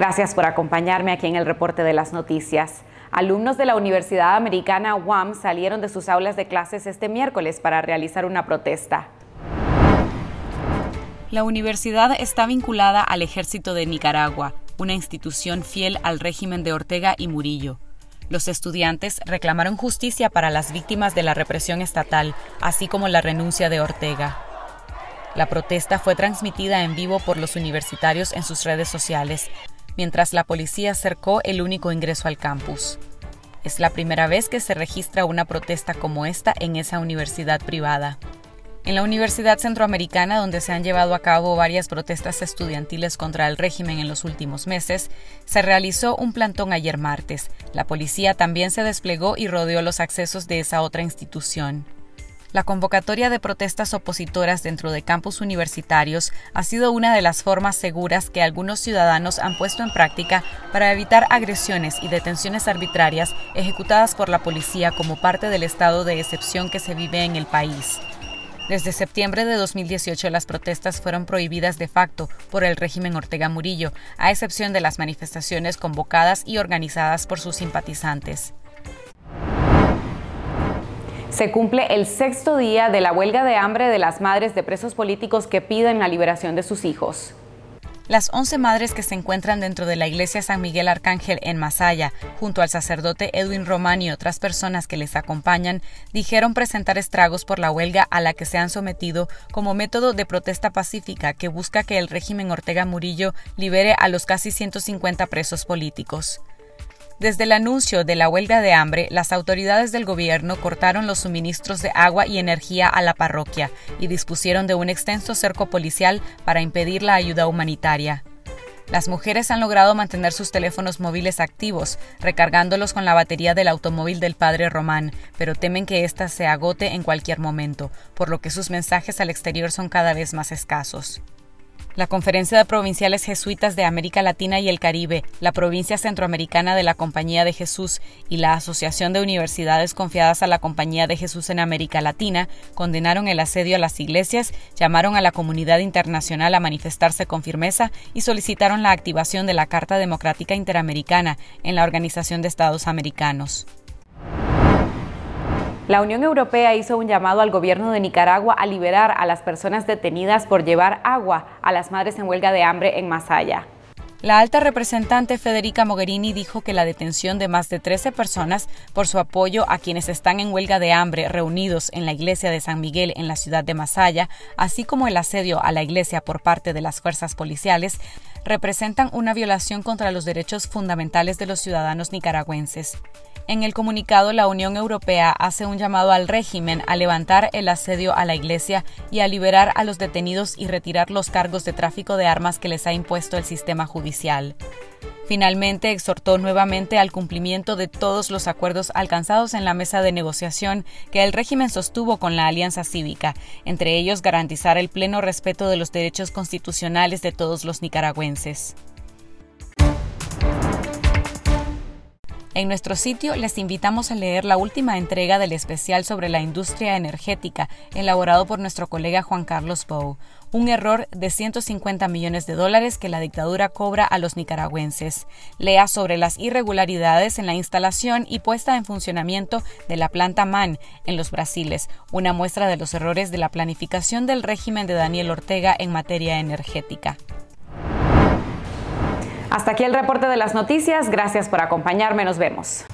Gracias por acompañarme aquí en el reporte de las noticias. Alumnos de la Universidad Americana UAM salieron de sus aulas de clases este miércoles para realizar una protesta. La universidad está vinculada al Ejército de Nicaragua, una institución fiel al régimen de Ortega y Murillo. Los estudiantes reclamaron justicia para las víctimas de la represión estatal, así como la renuncia de Ortega. La protesta fue transmitida en vivo por los universitarios en sus redes sociales, mientras la policía cercó el único ingreso al campus. Es la primera vez que se registra una protesta como esta en esa universidad privada. En la Universidad Centroamericana, donde se han llevado a cabo varias protestas estudiantiles contra el régimen en los últimos meses, se realizó un plantón ayer martes. La policía también se desplegó y rodeó los accesos de esa otra institución. La convocatoria de protestas opositoras dentro de campus universitarios ha sido una de las formas seguras que algunos ciudadanos han puesto en práctica para evitar agresiones y detenciones arbitrarias ejecutadas por la policía como parte del estado de excepción que se vive en el país. Desde septiembre de 2018, las protestas fueron prohibidas de facto por el régimen Ortega Murillo, a excepción de las manifestaciones convocadas y organizadas por sus simpatizantes. Se cumple el sexto día de la huelga de hambre de las madres de presos políticos que piden la liberación de sus hijos. Las 11 madres que se encuentran dentro de la iglesia San Miguel Arcángel en Masaya, junto al sacerdote Edwin Román y otras personas que les acompañan, dijeron presentar estragos por la huelga a la que se han sometido como método de protesta pacífica que busca que el régimen Ortega Murillo libere a los casi 150 presos políticos. Desde el anuncio de la huelga de hambre, las autoridades del gobierno cortaron los suministros de agua y energía a la parroquia y dispusieron de un extenso cerco policial para impedir la ayuda humanitaria. Las mujeres han logrado mantener sus teléfonos móviles activos, recargándolos con la batería del automóvil del padre Román, pero temen que ésta se agote en cualquier momento, por lo que sus mensajes al exterior son cada vez más escasos. La Conferencia de Provinciales Jesuitas de América Latina y el Caribe, la Provincia Centroamericana de la Compañía de Jesús y la Asociación de Universidades Confiadas a la Compañía de Jesús en América Latina condenaron el asedio a las iglesias, llamaron a la comunidad internacional a manifestarse con firmeza y solicitaron la activación de la Carta Democrática Interamericana en la Organización de Estados Americanos. La Unión Europea hizo un llamado al gobierno de Nicaragua a liberar a las personas detenidas por llevar agua a las madres en huelga de hambre en Masaya. La alta representante Federica Mogherini dijo que la detención de más de 13 personas por su apoyo a quienes están en huelga de hambre reunidos en la iglesia de San Miguel en la ciudad de Masaya, así como el asedio a la iglesia por parte de las fuerzas policiales, representan una violación contra los derechos fundamentales de los ciudadanos nicaragüenses. En el comunicado, la Unión Europea hace un llamado al régimen a levantar el asedio a la iglesia y a liberar a los detenidos y retirar los cargos de tráfico de armas que les ha impuesto el sistema judicial. Finalmente, exhortó nuevamente al cumplimiento de todos los acuerdos alcanzados en la mesa de negociación que el régimen sostuvo con la Alianza Cívica, entre ellos garantizar el pleno respeto de los derechos constitucionales de todos los nicaragüenses. En nuestro sitio les invitamos a leer la última entrega del especial sobre la industria energética, elaborado por nuestro colega Juan Carlos Bow, un error de $150 millones que la dictadura cobra a los nicaragüenses. Lea sobre las irregularidades en la instalación y puesta en funcionamiento de la planta MAN en Los Brasiles, una muestra de los errores de la planificación del régimen de Daniel Ortega en materia energética. Hasta aquí el reporte de las noticias. Gracias por acompañarme. Nos vemos.